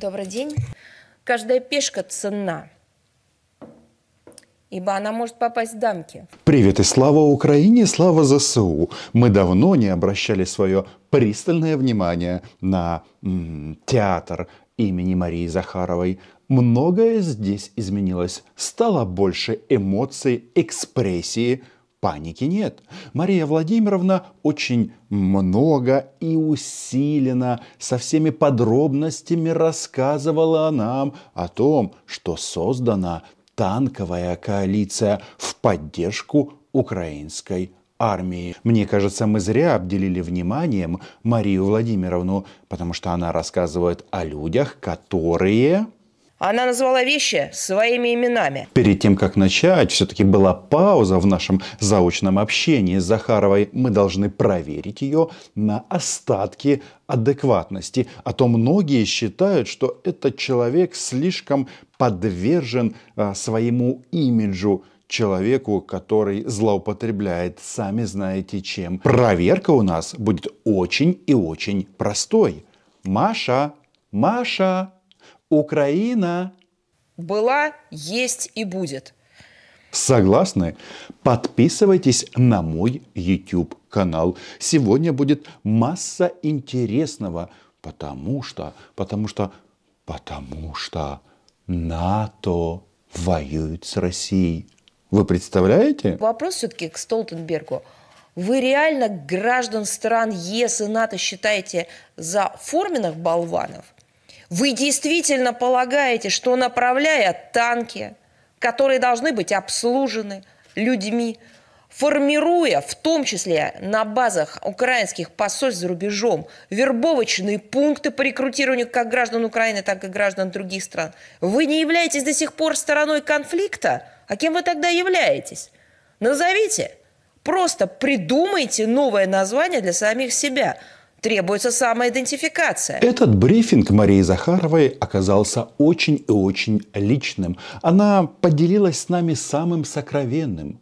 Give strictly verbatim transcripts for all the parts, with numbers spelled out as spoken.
добрый день. Каждая пешка ценна, ибо она может попасть в дамки. Привет и слава Украине, слава ЗСУ. Мы давно не обращали свое пристальное внимание на м, театр имени Марии Захаровой. Многое здесь изменилось. Стало больше эмоций, экспрессии. Паники нет. Мария Владимировна очень много и усиленно со всеми подробностями рассказывала нам о том, что создана танковая коалиция в поддержку украинской армии. Мне кажется, мы зря обделили вниманием Марию Владимировну, потому что она рассказывает о людях, которые... Она назвала вещи своими именами. Перед тем, как начать, все-таки была пауза в нашем заочном общении с Захаровой. Мы должны проверить ее на остатки адекватности. А то многие считают, что этот человек слишком подвержен а, своему имиджу. Человеку, который злоупотребляет, сами знаете чем. Проверка у нас будет очень и очень простой. Маша, Маша... Украина была, есть и будет. Согласны? Подписывайтесь на мой ютуб-канал. Сегодня будет масса интересного, потому что, потому что, потому что НАТО воюет с Россией. Вы представляете? Вопрос все-таки к Столтенбергу. Вы реально граждан стран ЕС и НАТО считаете за форменных болванов? Вы действительно полагаете, что, направляя танки, которые должны быть обслужены людьми, формируя, в том числе на базах украинских посольств за рубежом, вербовочные пункты по рекрутированию как граждан Украины, так и граждан других стран, вы не являетесь до сих пор стороной конфликта? А кем вы тогда являетесь? Назовите. Просто придумайте новое название для самих себя. Требуется самоидентификация. Этот брифинг Марии Захаровой оказался очень и очень личным. Она поделилась с нами самым сокровенным.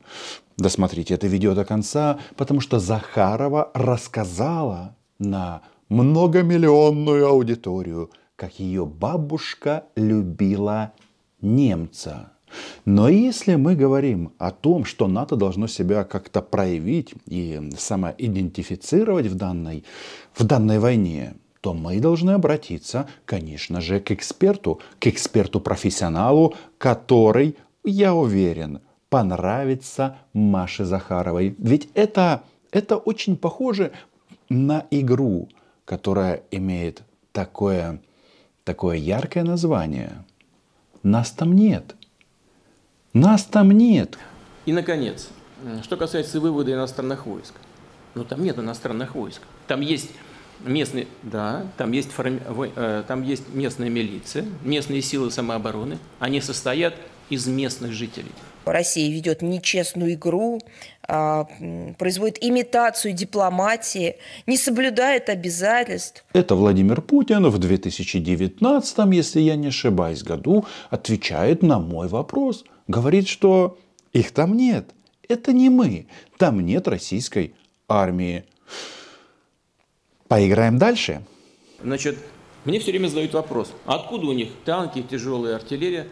Досмотрите это видео до конца, потому что Захарова рассказала на многомиллионную аудиторию, как ее бабушка любила немца. Но если мы говорим о том, что НАТО должно себя как-то проявить и самоидентифицировать в данной, в данной войне, то мы должны обратиться, конечно же, к эксперту, к эксперту-профессионалу, который, я уверен, понравится Маше Захаровой. Ведь это, это очень похоже на игру, которая имеет такое, такое яркое название. Нас там нет. Нас там нет. И, наконец, что касается вывода иностранных войск. Ну, там нет иностранных войск. Там есть местные, да, там есть, форми, э, там есть местная милиция, местные силы самообороны. Они состоят из местных жителей. Россия ведет нечестную игру, э, производит имитацию дипломатии, не соблюдает обязательств. Это Владимир Путин в две тысячи девятнадцатом, если я не ошибаюсь, году отвечает на мой вопрос. Говорит, что их там нет. Это не мы. Там нет российской армии. Поиграем дальше. Значит, мне все время задают вопрос, откуда у них танки, тяжелая артиллерия?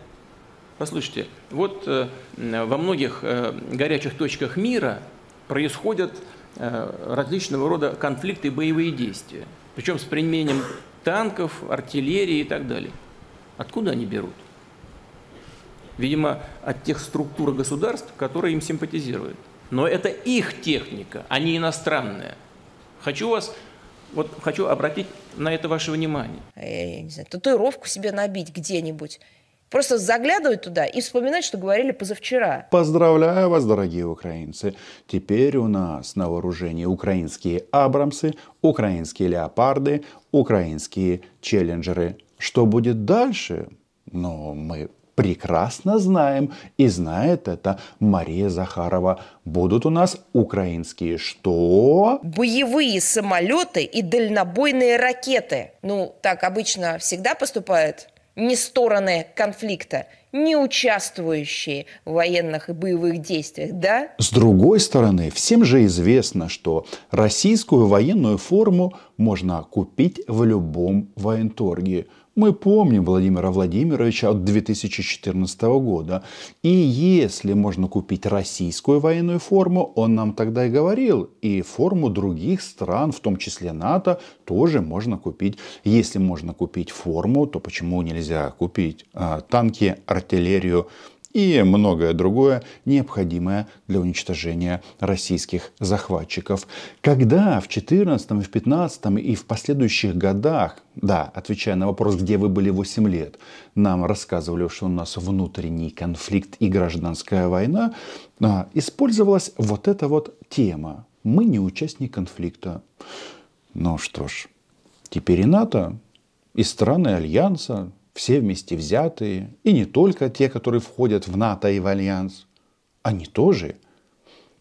Послушайте, вот э, во многих э, горячих точках мира происходят э, различного рода конфликты и боевые действия. Причем с применением танков, артиллерии и так далее. Откуда они берут? Видимо, от тех структур государств, которые им симпатизируют. Но это их техника, а не иностранная. Хочу вас, вот хочу обратить на это ваше внимание. Я не знаю, татуировку себе набить где-нибудь. Просто заглядывать туда и вспоминать, что говорили позавчера. Поздравляю вас, дорогие украинцы. Теперь у нас на вооружении украинские «Абрамсы», украинские «Леопарды», украинские «Челленджеры». Что будет дальше? Ну, мы... прекрасно знаем, и знает это Мария Захарова. Будут у нас украинские что? Боевые самолеты и дальнобойные ракеты. Ну, так обычно всегда поступают не стороны конфликта. не участвующие в военных и боевых действиях, да? С другой стороны, всем же известно, что российскую военную форму можно купить в любом военторге. Мы помним Владимира Владимировича от две тысячи четырнадцатого года. И если можно купить российскую военную форму, он нам тогда и говорил, и форму других стран, в том числе НАТО, тоже можно купить. Если можно купить форму, то почему нельзя купить а, танки, артиллерию и многое другое, необходимое для уничтожения российских захватчиков. Когда в две тысячи четырнадцатом, в две тысячи пятнадцатом и в последующих годах, да, отвечая на вопрос, где вы были восемь лет, нам рассказывали, что у нас внутренний конфликт и гражданская война, использовалась вот эта вот тема. Мы не участники конфликта. Ну что ж, теперь и НАТО, и страны Альянса, все вместе взятые, и не только те, которые входят в НАТО и в Альянс, они тоже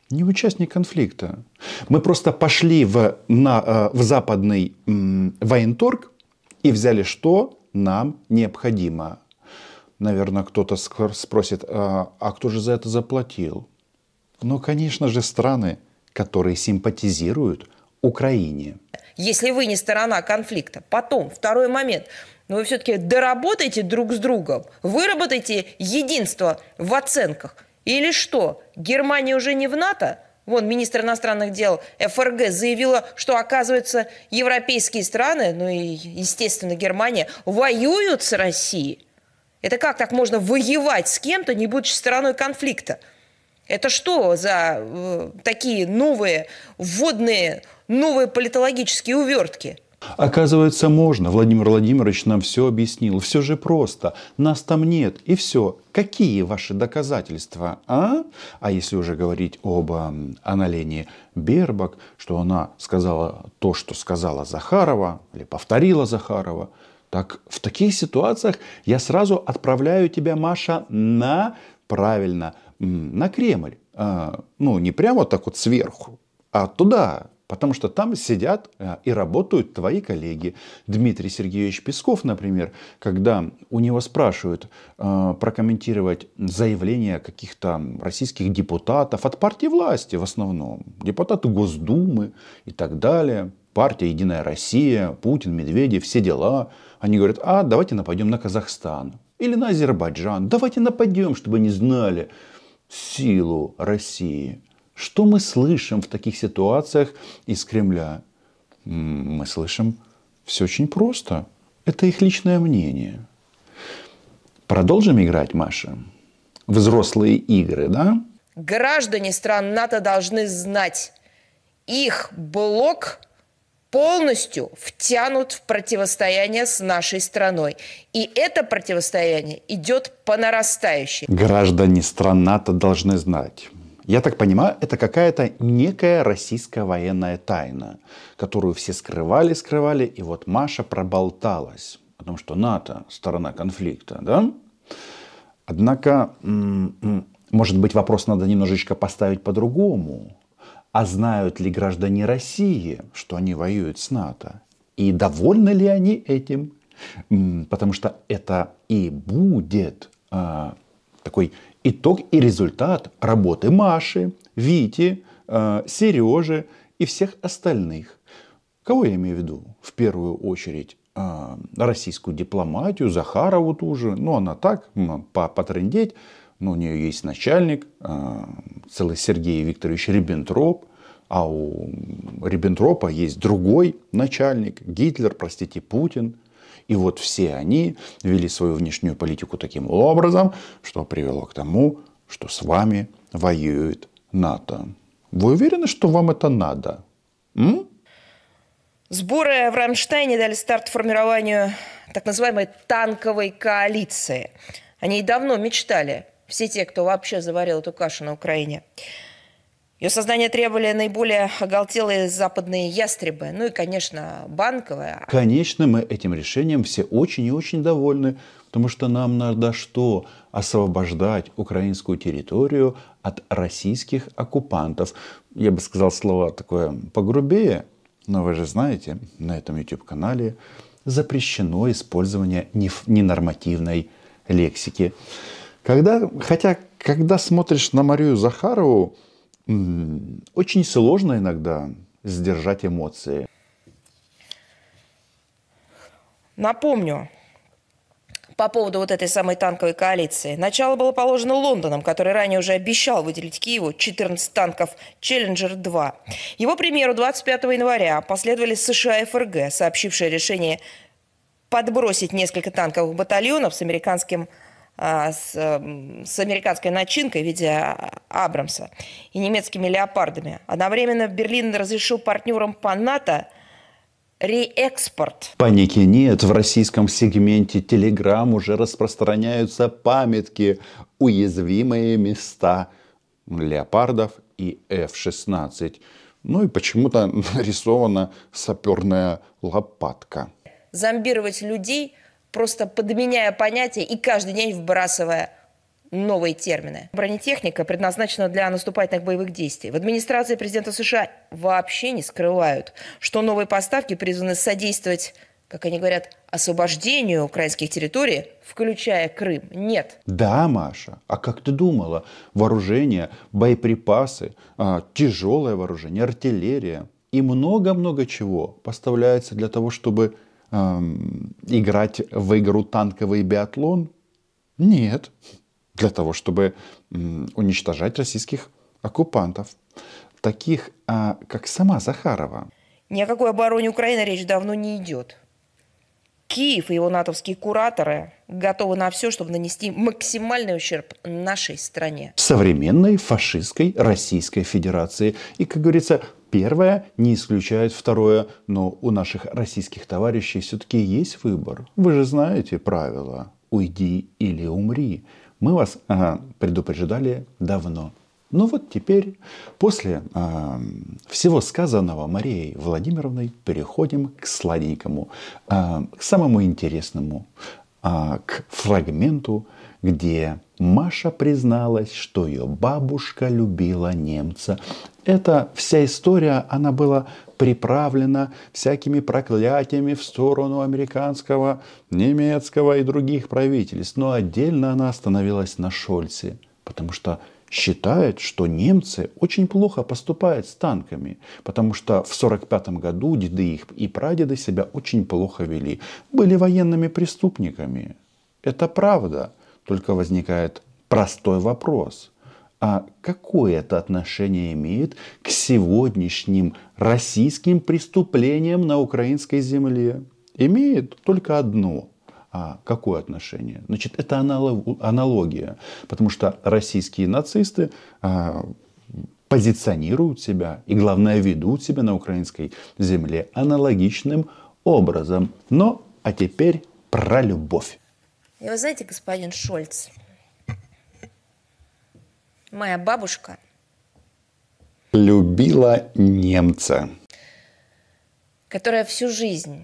не участники конфликта. Мы просто пошли в, на, в западный м, военторг и взяли, что нам необходимо. Наверное, кто-то спросит, а, а кто же за это заплатил? Ну, конечно же, страны, которые симпатизируют Украине. Если вы не сторона конфликта. Потом, второй момент. Но вы все-таки доработайте друг с другом, выработайте единство в оценках. Или что, Германия уже не в НАТО? Вон, министр иностранных дел ФРГ заявила, что, оказывается, европейские страны, ну и, естественно, Германия, воюют с Россией. Это как так можно воевать с кем-то, не будучи стороной конфликта? Это что за э, такие новые вводные, новые политологические увертки? Оказывается, можно. Владимир Владимирович нам все объяснил. Все же просто. Нас там нет. И все. Какие ваши доказательства? А, а если уже говорить об Аналене Бербок, что она сказала то, что сказала Захарова, или повторила Захарова, так в таких ситуациях я сразу отправляю тебя, Маша, на, правильно, на Кремль. А, ну, не прямо так вот сверху, а туда. Потому что там сидят и работают твои коллеги. Дмитрий Сергеевич Песков, например, когда у него спрашивают прокомментировать заявления каких-то российских депутатов от партии власти в основном. Депутаты Госдумы и так далее. Партия «Единая Россия», Путин, Медведев, все дела. Они говорят, а давайте нападем на Казахстан или на Азербайджан. Давайте нападем, чтобы они знали силу России. Что мы слышим в таких ситуациях из Кремля? Мы слышим все очень просто. Это их личное мнение. Продолжим играть, Маша? Взрослые игры, да? Граждане стран НАТО должны знать, их блок полностью втянут в противостояние с нашей страной. И это противостояние идет по нарастающей. Граждане стран НАТО должны знать. Я так понимаю, это какая-то некая российская военная тайна, которую все скрывали, скрывали, и вот Маша проболталась. Потому что НАТО – сторона конфликта, да? Однако, может быть, вопрос надо немножечко поставить по-другому. А знают ли граждане России, что они воюют с НАТО? И довольны ли они этим? Потому что это и будет э, такой... итог и результат работы Маши, Вити, э, Сережи и всех остальных. Кого я имею в виду? В первую очередь э, российскую дипломатию, Захарову ту же. Ну, она так, потрындеть. Но у нее есть начальник, э, целый Сергей Викторович Риббентроп. А у Риббентропа есть другой начальник, Гитлер, простите, Путин. И вот все они вели свою внешнюю политику таким образом, что привело к тому, что с вами воюет НАТО. Вы уверены, что вам это надо? М? Сборы в Рамштейне дали старт формированию так называемой танковой коалиции. Они и давно мечтали, все те, кто вообще заварил эту кашу на Украине. Ее создание требовали наиболее оголтелые западные ястребы, ну и, конечно, банковая. Конечно, мы этим решением все очень и очень довольны, потому что нам надо что? Освобождать украинскую территорию от российских оккупантов. Я бы сказал слово такое погрубее, но вы же знаете, на этом YouTube-канале запрещено использование ненормативной лексики. Когда, хотя, когда смотришь на Марию Захарову, очень сложно иногда сдержать эмоции. Напомню, по поводу вот этой самой танковой коалиции. Начало было положено Лондоном, который ранее уже обещал выделить Киеву четырнадцать танков «Челленджер два». Его примеру двадцать пятого января последовали США и ФРГ, сообщившие решение подбросить несколько танковых батальонов с американским С, с американской начинкой в виде Абрамса и немецкими леопардами. Одновременно Берлин разрешил партнерам по НАТО реэкспорт. Паники нет. В российском сегменте Telegram уже распространяются памятки «Уязвимые места леопардов и эф шестнадцать». Ну и почему-то нарисована саперная лопатка. Зомбировать людей, просто подменяя понятия и каждый день вбрасывая новые термины. Бронетехника предназначена для наступательных боевых действий. В администрации президента США вообще не скрывают, что новые поставки призваны содействовать, как они говорят, освобождению украинских территорий, включая Крым. Нет. Да, Маша, а как ты думала? Вооружение, боеприпасы, тяжелое вооружение, артиллерия и много-много чего поставляется для того, чтобы играть в игру танковый биатлон? Нет. Для того, чтобы уничтожать российских оккупантов. Таких, как сама Захарова. Ни о какой обороне Украины речь давно не идет. Киев и его натовские кураторы готовы на все, чтобы нанести максимальный ущерб нашей стране. Современной фашистской Российской Федерации. И, как говорится, первое не исключает второе, но у наших российских товарищей все-таки есть выбор. Вы же знаете правила «уйди или умри». Мы вас ага, предупреждали давно. Но вот теперь, после а, всего сказанного Марией Владимировной, переходим к сладенькому, а, к самому интересному, а, к фрагменту, где Маша призналась, что ее бабушка любила немца. Эта вся история, она была приправлена всякими проклятиями в сторону американского, немецкого и других правительств. Но отдельно она остановилась на Шольце, потому что считает, что немцы очень плохо поступают с танками, потому что в сорок пятом году деды их и прадеды себя очень плохо вели. Были военными преступниками. Это правда. Только возникает простой вопрос. А какое это отношение имеет к сегодняшним российским преступлениям на украинской земле? Имеет только одно. А какое отношение? Значит, это аналогия. Потому что российские нацисты позиционируют себя и, главное, ведут себя на украинской земле аналогичным образом. Но, а теперь про любовь. И вы знаете, господин Шольц, моя бабушка любила немца, которая всю жизнь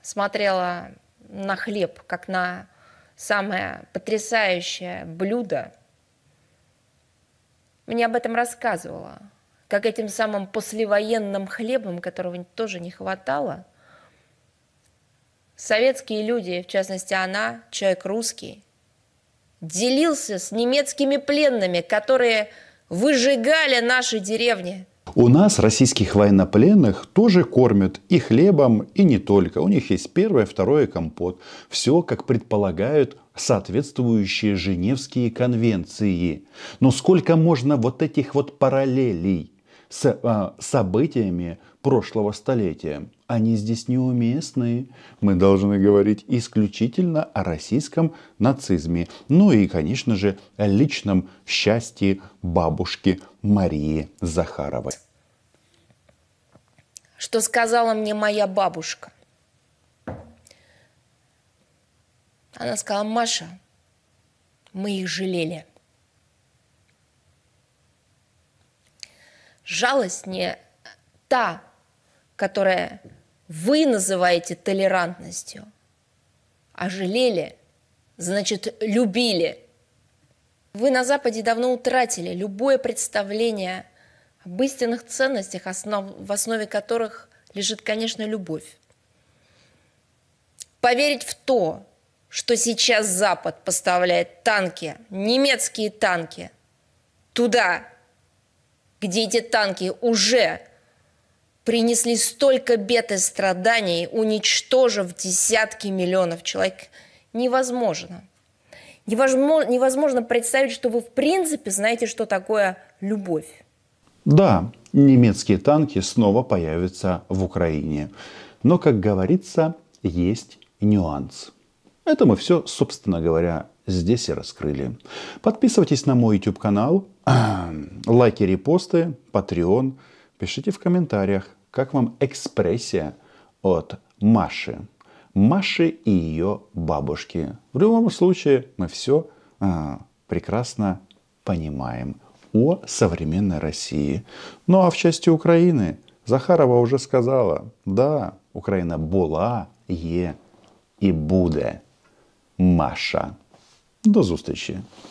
смотрела на хлеб, как на самое потрясающее блюдо. Мне об этом рассказывала, как этим самым послевоенным хлебом, которого тоже не хватало, советские люди, в частности она, человек русский, делился с немецкими пленными, которые выжигали наши деревни. У нас российских военнопленных тоже кормят и хлебом, и не только. У них есть первое, второе компот. Все, как предполагают соответствующие Женевские конвенции. Но сколько можно вот этих вот параллелей с а, событиями прошлого столетия? Они здесь неуместны. Мы должны говорить исключительно о российском нацизме. Ну и, конечно же, о личном счастье бабушки Марии Захаровой. Что сказала мне моя бабушка? Она сказала: Маша, мы их жалели. Жалость не та, которая вы называете толерантностью, а жалели, значит, любили. Вы на Западе давно утратили любое представление об истинных ценностях, основ, в основе которых лежит, конечно, любовь. Поверить в то, что сейчас Запад поставляет танки, немецкие танки, туда, где эти танки уже принесли столько бед и страданий, уничтожив десятки миллионов человек, невозможно. Невозможно, невозможно представить, что вы в принципе знаете, что такое любовь. Да, немецкие танки снова появятся в Украине. Но, как говорится, есть нюанс. Это мы все, собственно говоря, здесь и раскрыли. Подписывайтесь на мой YouTube-канал, лайки, репосты, Patreon. Пишите в комментариях, как вам экспрессия от Маши. Маши и ее бабушки. В любом случае, мы все а, прекрасно понимаем о современной России. Ну а в части Украины Захарова уже сказала, да, Украина была, е и буде. Маша. До зустрічі.